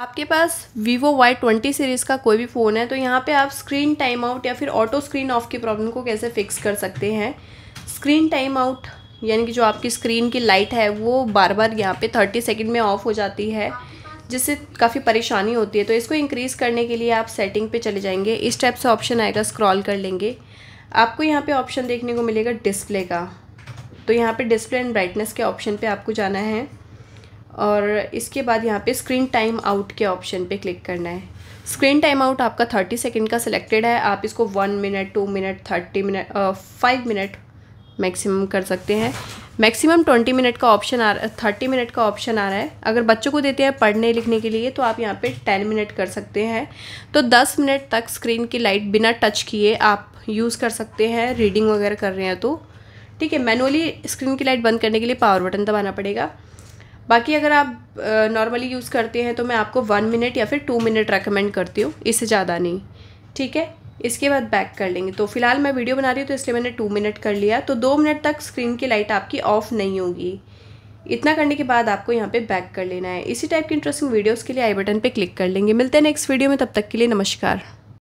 आपके पास Vivo Y20 series का कोई भी फ़ोन है तो यहाँ पे आप स्क्रीन टाइम आउट या फिर ऑटो स्क्रीन ऑफ की प्रॉब्लम को कैसे फिक्स कर सकते हैं। स्क्रीन टाइम आउट यानी कि जो आपकी स्क्रीन की लाइट है वो बार बार यहाँ पे 30 सेकंड में ऑफ हो जाती है, जिससे काफ़ी परेशानी होती है। तो इसको इंक्रीज़ करने के लिए आप सेटिंग पे चले जाएंगे, इस टाइप से ऑप्शन आएगा, स्क्रॉल कर लेंगे, आपको यहाँ पे ऑप्शन देखने को मिलेगा डिस्प्ले का। तो यहाँ पे डिस्प्ले एंड ब्राइटनेस के ऑप्शन पे आपको जाना है और इसके बाद यहाँ पे स्क्रीन टाइम आउट के ऑप्शन पे क्लिक करना है। स्क्रीन टाइम आउट आपका 30 सेकंड का सिलेक्टेड है, आप इसको 1 minute, 2 minute, 30 minute, 5 minute maximum कर सकते हैं। मैक्सिमम 20 मिनट का ऑप्शन आ रहा है, 30 मिनट का ऑप्शन आ रहा है। अगर बच्चों को देते हैं पढ़ने लिखने के लिए तो आप यहाँ पे 10 मिनट कर सकते हैं। तो 10 मिनट तक स्क्रीन की लाइट बिना टच किए आप यूज़ कर सकते हैं, रीडिंग वगैरह कर रहे हैं तो ठीक है। मैनुअली स्क्रीन की लाइट बंद करने के लिए पावर बटन दबाना पड़ेगा। बाकी अगर आप नॉर्मली यूज़ करते हैं तो मैं आपको 1 मिनट या फिर 2 मिनट रेकमेंड करती हूँ, इससे ज़्यादा नहीं, ठीक है। इसके बाद बैक कर लेंगे। तो फिलहाल मैं वीडियो बना रही हूँ तो इसलिए मैंने 2 मिनट कर लिया। तो 2 मिनट तक स्क्रीन की लाइट आपकी ऑफ नहीं होगी। इतना करने के बाद आपको यहाँ पे बैक कर लेना है। इसी टाइप की इंटरेस्टिंग वीडियोज़ के लिए आई बटन पर क्लिक कर लेंगे। मिलते हैं नेक्स्ट वीडियो में, तब तक के लिए नमस्कार।